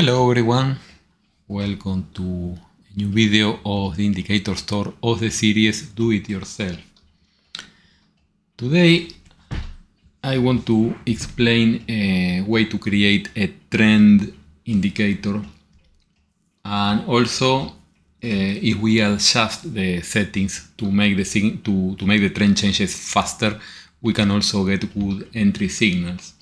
Hello everyone, welcome to a new video of the Indicator Store of the series Do It Yourself. Today I want to explain a way to create a trend indicator and also if we adjust the settings to make the trend changes faster, we can also get good entry signals.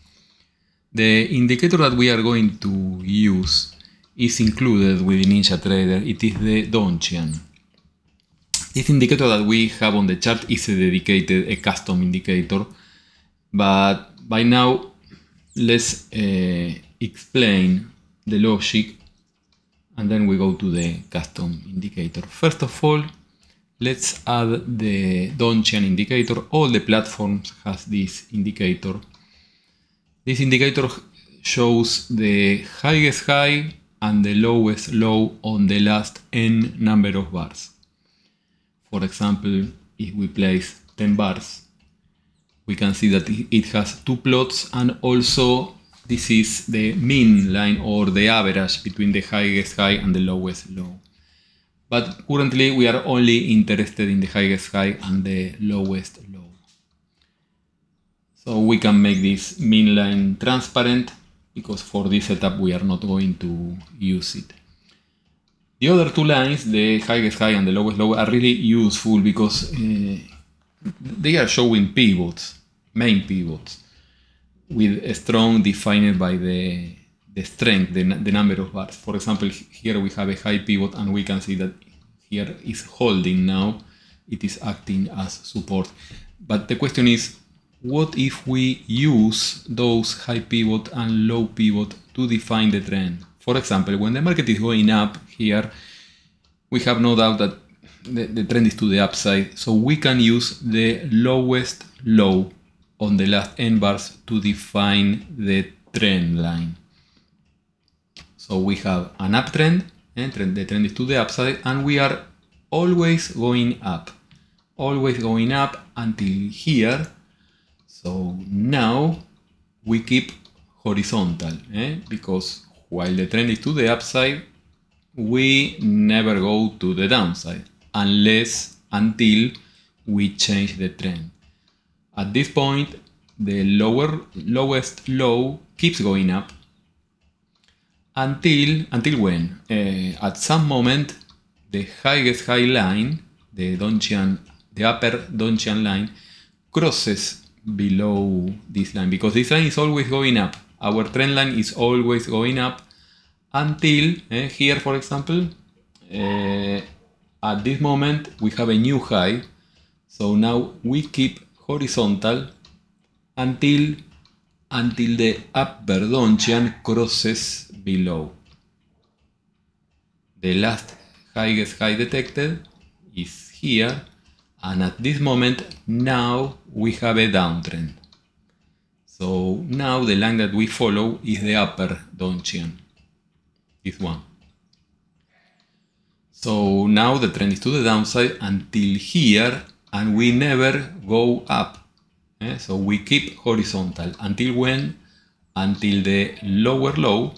The indicator that we are going to use is included within NinjaTrader. It is the Donchian. This indicator that we have on the chart is a custom indicator. But by now, let's explain the logic and then we go to the custom indicator. First of all, let's add the Donchian indicator. All the platforms have this indicator. This indicator shows the highest high and the lowest low on the last n number of bars. For example, if we place 10 bars, we can see that it has two plots, and also this is the mean line or the average between the highest high and the lowest low. But currently we are only interested in the highest high and the lowest low. So we can make this mean line transparent, because for this setup we are not going to use it. The other two lines, the highest high and the lowest low, are really useful because they are showing pivots, main pivots, with a strong defined by the strength, the number of bars. For example, here we have a high pivot and we can see that here is holding now. It is acting as support. But the question is, what if we use those high pivot and low pivot to define the trend? For example, when the market is going up here, we have no doubt that the trend is to the upside. So we can use the lowest low on the last n bars to define the trend line. So we have an uptrend, and the trend is to the upside, and we are always going up until here. So now we keep horizontal, because while the trend is to the upside, we never go to the downside until we change the trend. At this point, the lowest low keeps going up until when? At some moment, the highest high line, the upper Donchian line, crosses below this line, because this line is always going up. Our trend line is always going up until here, for example, at this moment we have a new high. So now we keep horizontal until the upper Donchian crosses below. The last highest high detected is here. And at this moment, now we have a downtrend. So now the line that we follow is the upper Donchian, this one. So now the trend is to the downside until here, and we never go up. So we keep horizontal until when? Until the lower low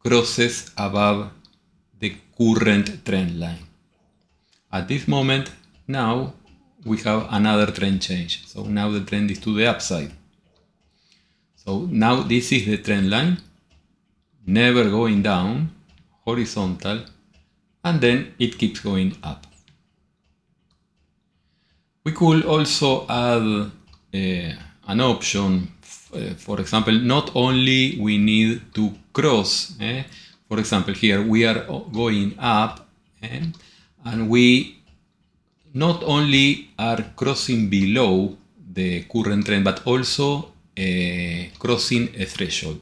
crosses above the current trend line. At this moment, now we have another trend change. So now the trend is to the upside. So now this is the trend line, never going down, horizontal, and then it keeps going up. We could also add an option. For example, not only we need to cross, for example, here we are going up, and we not only are crossing below the current trend, but also crossing a threshold.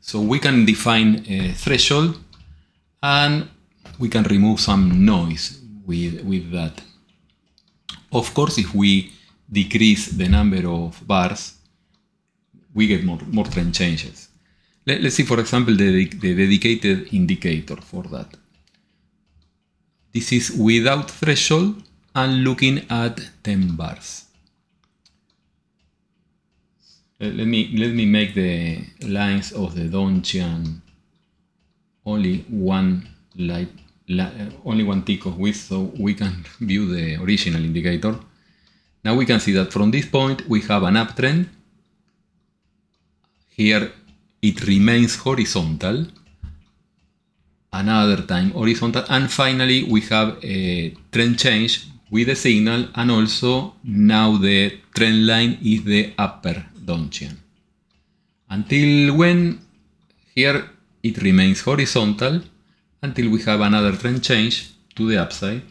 So we can define a threshold and we can remove some noise with that. Of course, if we decrease the number of bars, we get more trend changes. Let's see, for example, the dedicated indicator for that. This is without threshold and looking at 10 bars. Let me make the lines of the Donchian only one tick of width, so we can view the original indicator. Now we can see that from this point we have an uptrend. Here it remains horizontal, another time horizontal, and finally we have a trend change with the signal, and also now the trend line is the upper Donchian. Until when? Here it remains horizontal until we have another trend change to the upside.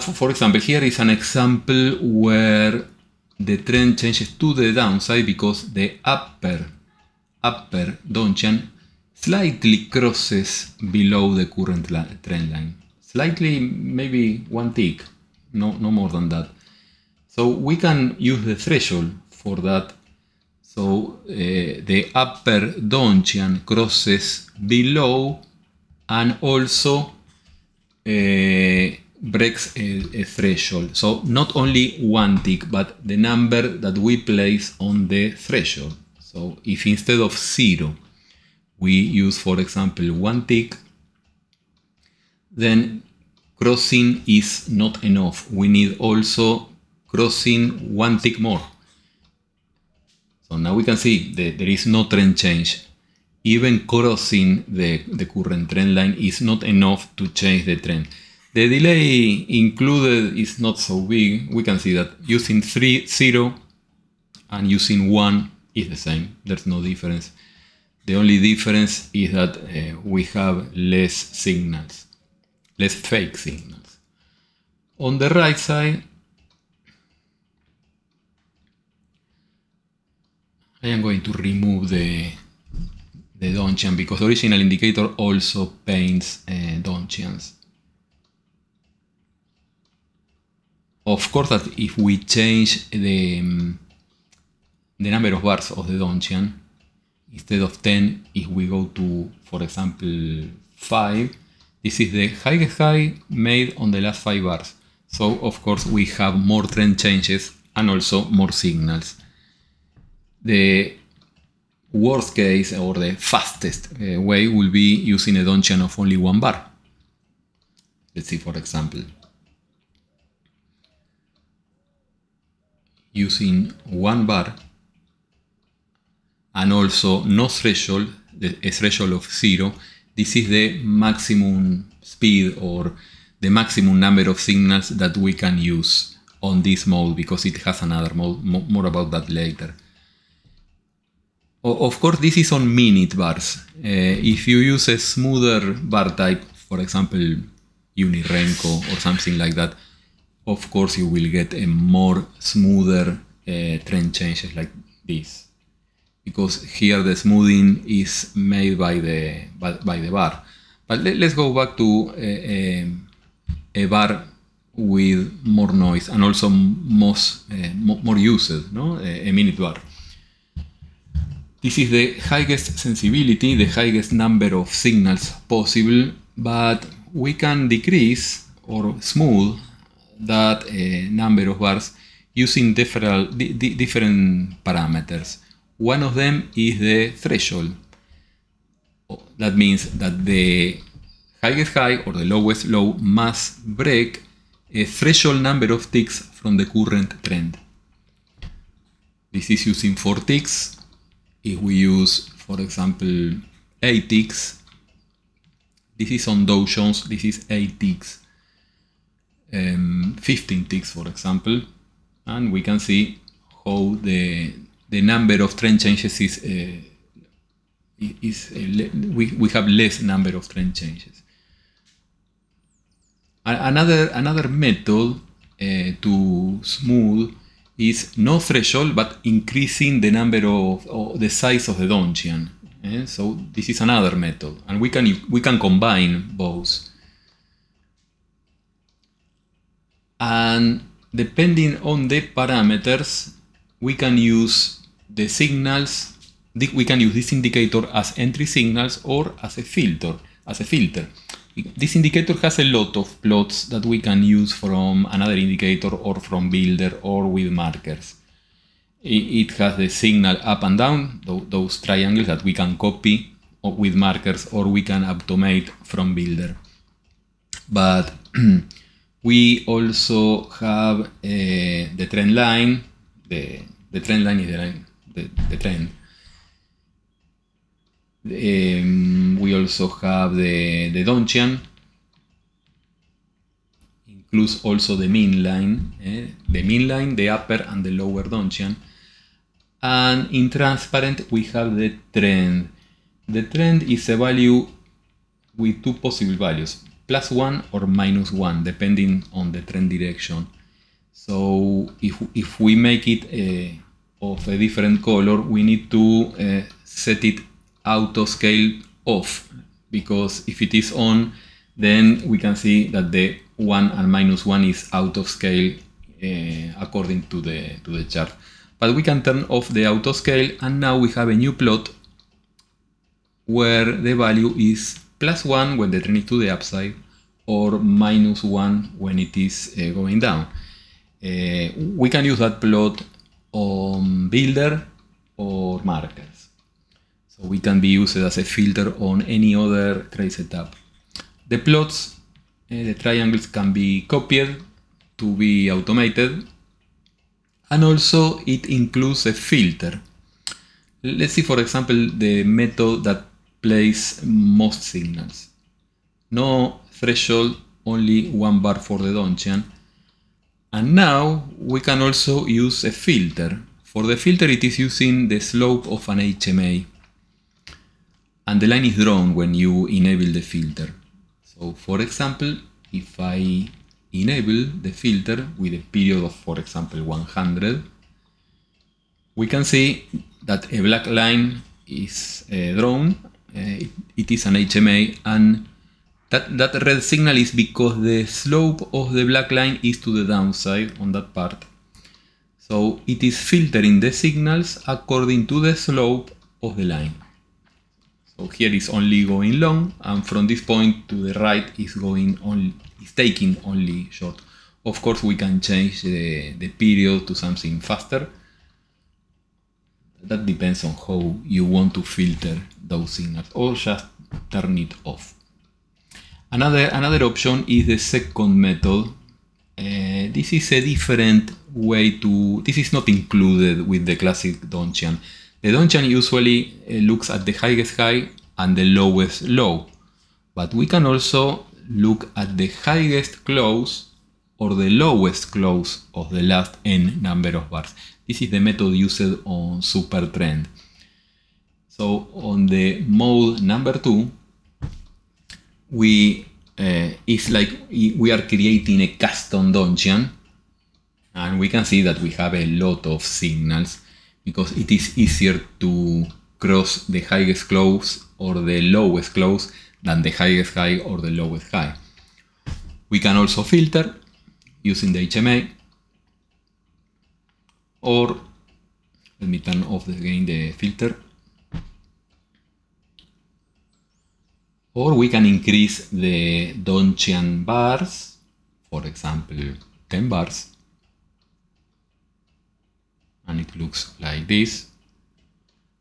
For example, here is an example where the trend changes to the downside because the upper Donchian slightly crosses below the current trend line. Slightly, maybe one tick, no more than that. So we can use the threshold for that. So the upper Donchian crosses below and also breaks a threshold. So not only one tick, but the number that we place on the threshold. So if instead of 0, we use, for example, one tick, then crossing is not enough. We need also crossing one tick more. So now we can see that there is no trend change. Even crossing the current trend line is not enough to change the trend. The delay included is not so big. We can see that using 0 and using 1 is the same. There's no difference. The only difference is that we have less signals, less fake signals. On the right side, I am going to remove the Donchian because the original indicator also paints Donchians. Of course, that if we change the number of bars of the Donchian, instead of 10, if we go to, for example, 5, this is the highest high made on the last 5 bars. So, of course, we have more trend changes and also more signals. The worst case or the fastest way will be using a Donchian of only 1 bar. Let's see, for example, using 1 bar and also no threshold, a threshold of 0. This is the maximum speed or the maximum number of signals that we can use on this mode, because it has another mode, more about that later. Of course, this is on minute bars. If you use a smoother bar type, for example, Unirenco or something like that, of course you will get a more smoother trend changes like this, because here the smoothing is made by the bar. But let's go back to a bar with more noise and also more used, no? A minute bar. This is the highest sensibility, the highest number of signals possible, but we can decrease or smooth that number of bars using different parameters. One of them is the threshold. That means that the highest high or the lowest low must break a threshold number of ticks from the current trend. This is using 4 ticks. If we use, for example, 8 ticks, this is on Donchians, this is 8 ticks, 15 ticks, for example, and we can see how the number of trend changes we have less number of trend changes. Another method to smooth is no threshold, but increasing the number of, or the size of the Donchian. So this is another method, and we can combine both. And depending on the parameters, we can use the signals. We can use this indicator as entry signals or as a filter. This indicator has a lot of plots that we can use from another indicator or from builder or with markers. It has the signal up and down, those triangles that we can copy with markers, or we can automate from Builder. But we also have the trend line. The trend line is the line, the trend. We also have the Donchian, includes also the mean line, the upper and the lower Donchian. And in transparent we have the trend. The trend is a value with two possible values, +1 or -1, depending on the trend direction. So if we make it of a different color, we need to set it auto scale off, because if it is on, then we can see that the 1 and -1 is out of scale according to the chart. But we can turn off the auto scale, and now we have a new plot where the value is +1 when the trend is to the upside, or -1 when it is going down. We can use that plot on Builder or markers, so we can be used as a filter on any other trade setup. The plots, the triangles, can be copied to be automated, and also it includes a filter. Let's see, for example, the method that plays most signals. No threshold, only one bar for the Donchian. And now we can also use a filter. For the filter, it is using the slope of an HMA, and the line is drawn when you enable the filter. So for example, if I enable the filter with a period of, for example, 100, we can see that a black line is drawn. It is an HMA, and that red signal is because the slope of the black line is to the downside on that part. So it is filtering the signals according to the slope of the line. So here is only going long, and from this point to the right is going on, is taking only short. Of course, we can change the period to something faster. That depends on how you want to filter those signals, or just turn it off. Another option is the second method. This is a different way to... This is not included with the classic Donchian. The Donchian usually looks at the highest high and the lowest low, but we can also look at the highest close or the lowest close of the last n number of bars. This is the method used on Super Trend. So on the mode number 2, it's like we are creating a custom Donchian, and we can see that we have a lot of signals because it is easier to cross the highest close or the lowest close than the highest high or the lowest high. We can also filter using the HMA, or let me turn off again the filter. Or we can increase the Donchian bars, for example, 10 bars. And it looks like this.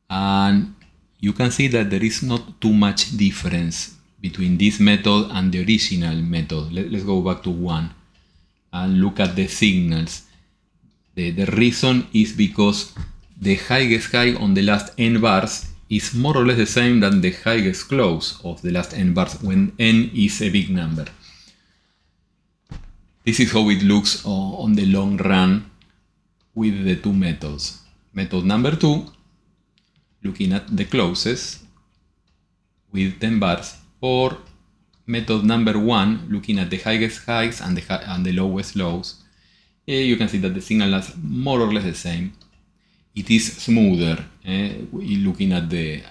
And you can see that there is not too much difference between this method and the original method. Let's go back to 1 and look at the signals. The reason is because the highest high on the last n bars is more or less the same than the highest close of the last n bars when n is a big number. This is how it looks on the long run with the two methods. Method number 2, looking at the closes with 10 bars, or method number 1, looking at the highest highs and the lowest lows. Here you can see that the signal is more or less the same. It is smoother, looking at the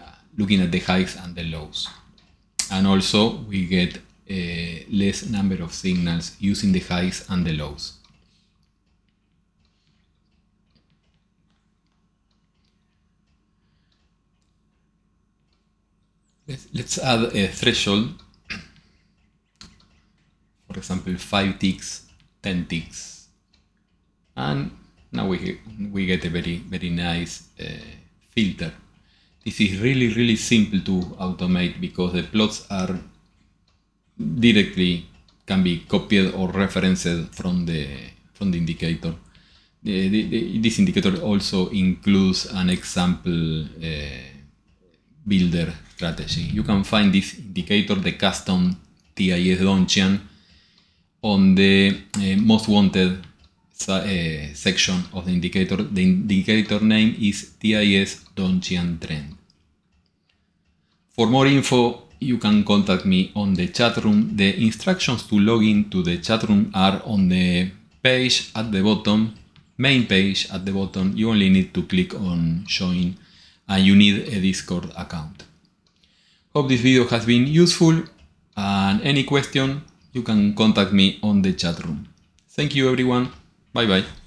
highs and the lows, and also we get less number of signals using the highs and the lows. Let's add a threshold, for example, 5 ticks, 10 ticks, and now we get a very, very nice filter. This is really, really simple to automate because the plots are directly can be copied or referenced from the indicator. This indicator also includes an example builder strategy. You can find this indicator, the custom TIS Donchian, on the most wanted section of the indicator. The indicator name is TIS Donchian Trend. For more info, you can contact me on the chat room. The instructions to log in to the chat room are on the page at the bottom, main page at the bottom. You only need to click on join and you need a Discord account. Hope this video has been useful, and any question you can contact me on the chat room. Thank you everyone. Bye bye.